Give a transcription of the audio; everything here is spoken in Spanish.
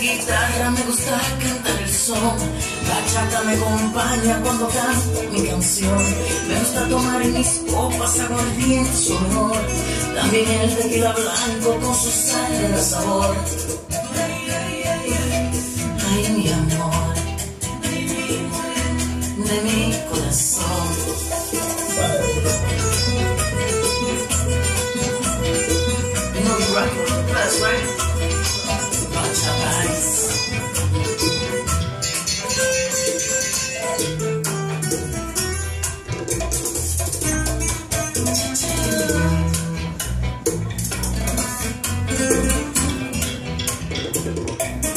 guitarra, me gusta cantar el son. Bachata me acompaña cuando canto mi canción. Me gusta tomar en mis copas aguardiente su amor. También el tequila blanco con su sangre de sabor. Ay, mi amor, de mi corazón. No, you're right, that's right. Thank you.